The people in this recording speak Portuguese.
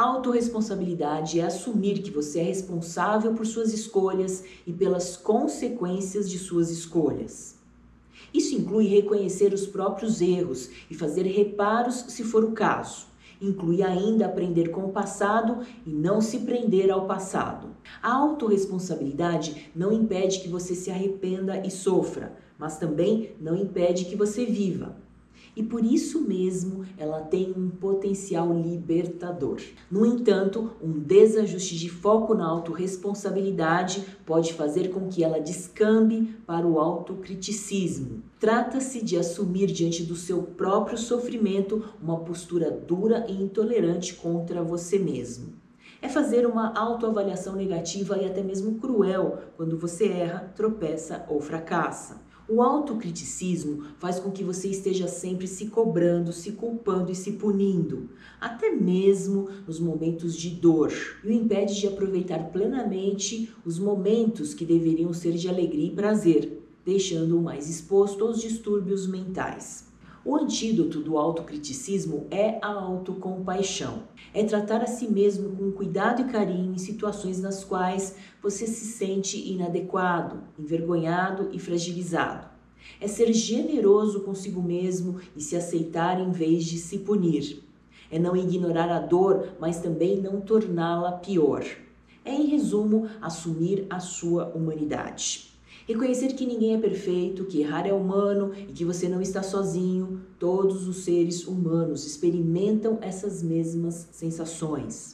Autorresponsabilidade é assumir que você é responsável por suas escolhas e pelas consequências de suas escolhas. Isso inclui reconhecer os próprios erros e fazer reparos se for o caso. Inclui ainda aprender com o passado e não se prender ao passado. A autorresponsabilidade não impede que você se arrependa e sofra, mas também não impede que você viva. E por isso mesmo ela tem um potencial libertador. No entanto, um desajuste de foco na autorresponsabilidade pode fazer com que ela descambe para o autocriticismo. Trata-se de assumir diante do seu próprio sofrimento uma postura dura e intolerante contra você mesmo. É fazer uma autoavaliação negativa e até mesmo cruel quando você erra, tropeça ou fracassa. O autocriticismo faz com que você esteja sempre se cobrando, se culpando e se punindo, até mesmo nos momentos de dor, e o impede de aproveitar plenamente os momentos que deveriam ser de alegria e prazer, deixando-o mais exposto aos distúrbios mentais. O antídoto do autocriticismo é a autocompaixão. É tratar a si mesmo com cuidado e carinho em situações nas quais você se sente inadequado, envergonhado e fragilizado. É ser generoso consigo mesmo e se aceitar em vez de se punir. É não ignorar a dor, mas também não torná-la pior. É, em resumo, assumir a sua humanidade. Reconhecer que ninguém é perfeito, que errar é humano e que você não está sozinho. Todos os seres humanos experimentam essas mesmas sensações.